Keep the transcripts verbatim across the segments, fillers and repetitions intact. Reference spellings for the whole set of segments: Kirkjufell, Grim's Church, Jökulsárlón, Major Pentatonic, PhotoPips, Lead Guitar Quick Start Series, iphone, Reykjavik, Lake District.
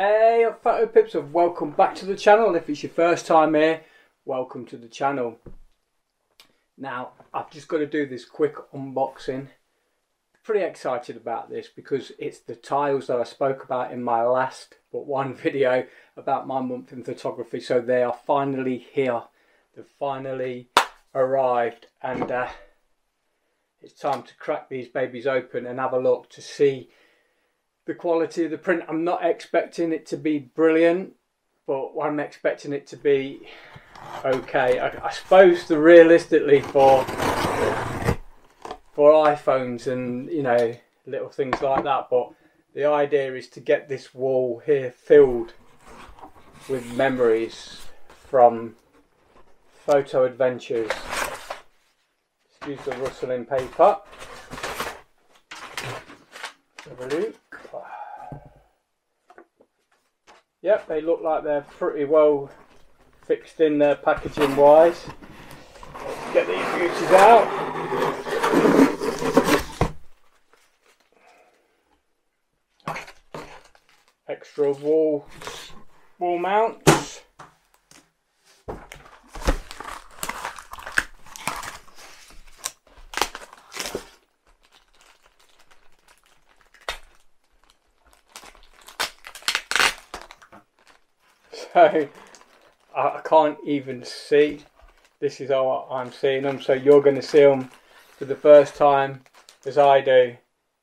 Hey up PhotoPips, and welcome back to the channel, and if it's your first time here, welcome to the channel. Now I've just got to do this quick unboxing. Pretty excited about this because it's the tiles that I spoke about in my last but one video about my month in photography, so they are finally here. They've finally arrived, and uh, it's time to crack these babies open and have a look to see the quality of the print. I'm not expecting it to be brilliant, but I'm expecting it to be okay. I, I suppose the realistically for for iPhones and, you know, little things like that, but the idea is to get this wall here filled with memories from photo adventures. Excuse the rustling paper. Have a look. Yep, they look like they're pretty well fixed in there packaging wise. Let's get these beauties out. Extra wall wall mounts. So I can't even see. This is how I'm seeing them, so you're going to see them for the first time as I do.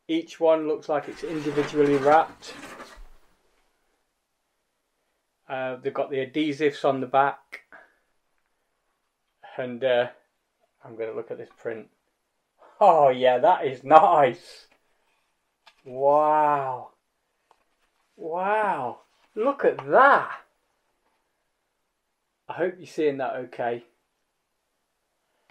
Each one looks like it's individually wrapped. Uh, they've got the adhesives on the back, and uh, I'm going to look at this print. Oh yeah, that is nice. Wow, wow, look at that. I hope you're seeing that okay.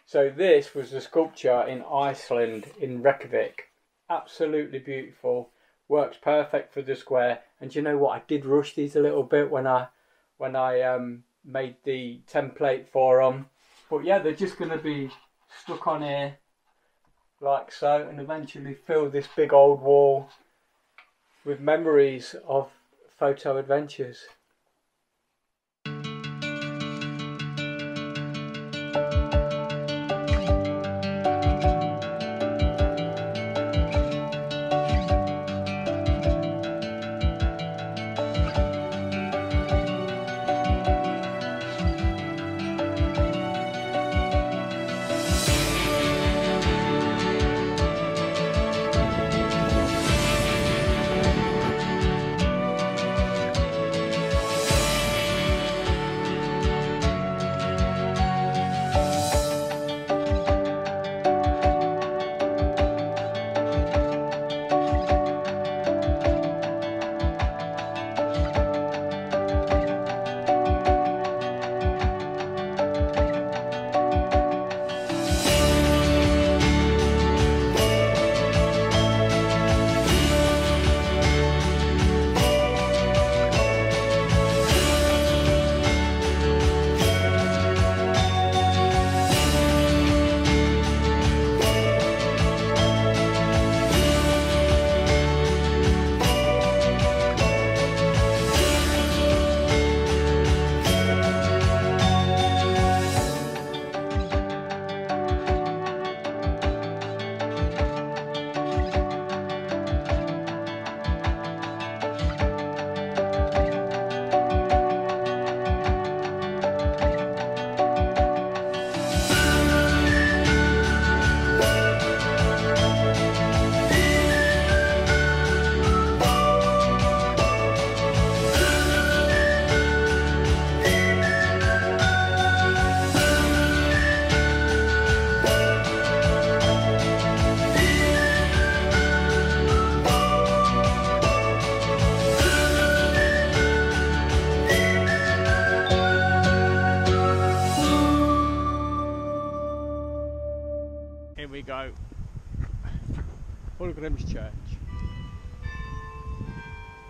So this was the sculpture in Iceland, in Reykjavik. Absolutely beautiful. Works perfect for the square. And you know what? I did rush these a little bit when I when I um, made the template for them. But yeah, they're just going to be stuck on here like so, and eventually fill this big old wall with memories of photo adventures. We go for Grim's Church.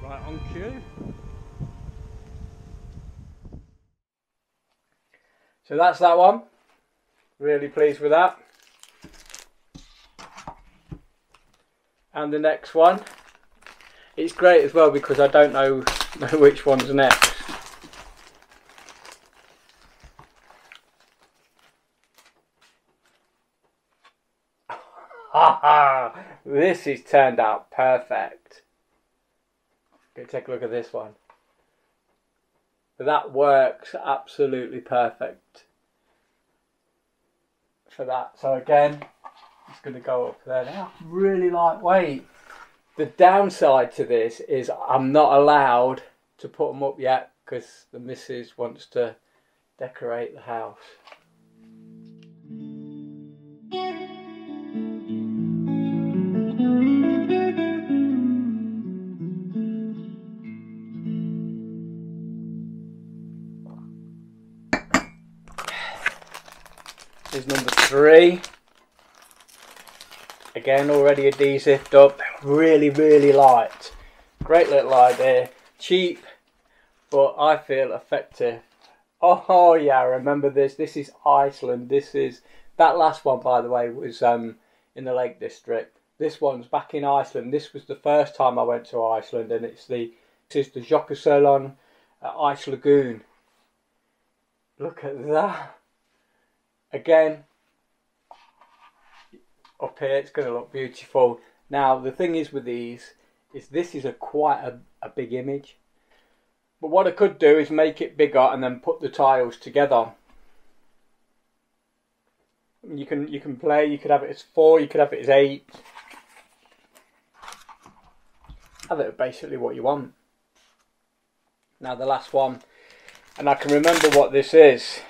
Right on cue. So that's that one. Really pleased with that. And the next one. It's great as well because I don't know which one's next. This has turned out perfect. Go take a look at this one. That works absolutely perfect for that. So again, it's going to go up there now. Really lightweight. The downside to this is I'm not allowed to put them up yet because the missus wants to decorate the house. Here's number three. Again, already a de-zipped up, really, really light. Great little idea, cheap, but I feel effective. Oh, oh yeah, I remember this. This is Iceland. This is, that last one, by the way, was um, in the Lake District. This one's back in Iceland. This was the first time I went to Iceland, and it's the, this is the Jökulsárlón uh, Ice Lagoon. Look at that. Again, up here it's going to look beautiful. Now the thing is with these is this is a quite a, a big image, but what I could do is make it bigger and then put the tiles together. You can you can play. You could have it as four. You could have it as eight. Have it basically what you want. Now the last one, and I can remember what this is.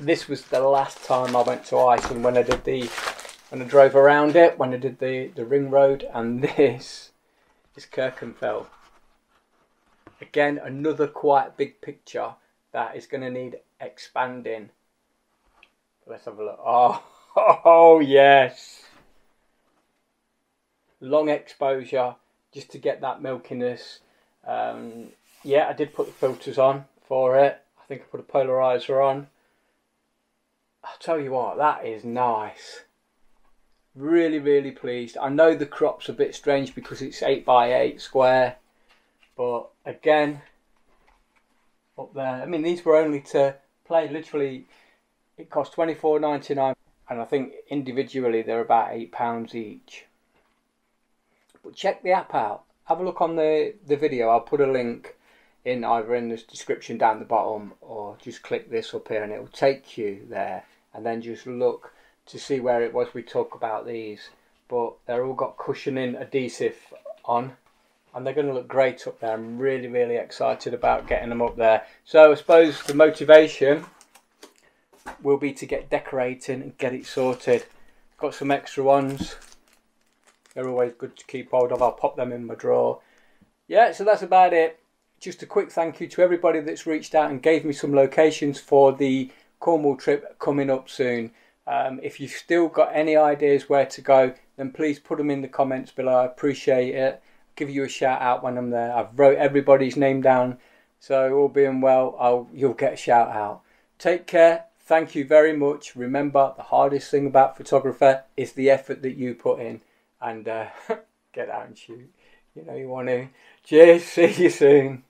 This was the last time I went to Iceland when I did the, when I drove around it, when I did the, the ring road, and this is Kirkjufell. Again, another quite big picture that is going to need expanding. Let's have a look. Oh, oh yes. Long exposure just to get that milkiness. Um, yeah, I did put the filters on for it. I think I put a polarizer on. I'll tell you what, that is nice. Really, really pleased. I know the crop's a bit strange because it's eight by eight square. But again, up there. I mean, these were only to play. Literally, it cost twenty-four ninety-nine. And I think individually they're about eight pounds each. But check the app out. Have a look on the, the video. I'll put a link in either in this description down the bottom, or just click this up here and it will take you there, and then just look to see where it was we talk about these. But they're all got cushioning adhesive on, and they're going to look great up there. I'm really, really excited about getting them up there. So I suppose the motivation will be to get decorating and get it sorted. Got some extra ones, they're always good to keep hold of. I'll pop them in my drawer. Yeah, so that's about it. Just a quick thank you to everybody that's reached out and gave me some locations for the Cornwall trip coming up soon. Um, if you've still got any ideas where to go, then please put them in the comments below. I appreciate it. I'll give you a shout out when I'm there. I've wrote everybody's name down, so all being well, I'll, you'll get a shout out. Take care. Thank you very much. Remember, the hardest thing about photography is the effort that you put in, and uh, get out and shoot. You know you want to. Cheers. See you soon.